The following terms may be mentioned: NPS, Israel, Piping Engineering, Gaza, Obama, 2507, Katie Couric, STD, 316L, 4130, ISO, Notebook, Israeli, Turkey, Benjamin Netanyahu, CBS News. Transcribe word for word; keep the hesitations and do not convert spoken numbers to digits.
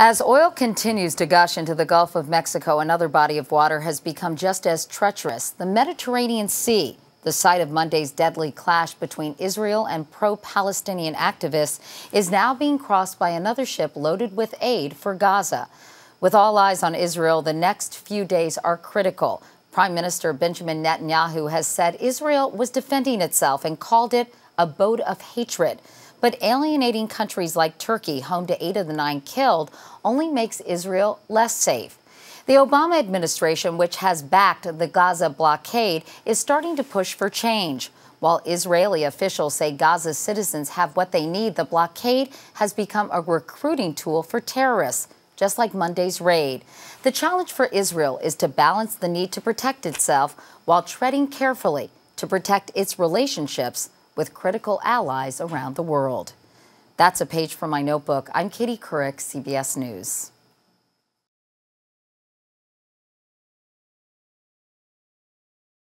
As oil continues to gush into the Gulf of Mexico, another body of water has become just as treacherous, the Mediterranean Sea, the site of Monday's deadly clash between Israel and pro-Palestinian activists, is now being crossed by another ship loaded with aid for Gaza. With all eyes on Israel, the next few days are critical. Prime Minister Benjamin Netanyahu has said Israel was defending itself and called it a boat of hatred. But alienating countries like Turkey, home to eight of the nine killed, only makes Israel less safe. The Obama administration, which has backed the Gaza blockade, is starting to push for change. While Israeli officials say Gaza's citizens have what they need, the blockade has become a recruiting tool for terrorists, just like Monday's raid. The challenge for Israel is to balance the need to protect itself while treading carefully to protect its relationships with critical allies around the world. That's a page from my notebook. I'm Katie Couric, C B S News.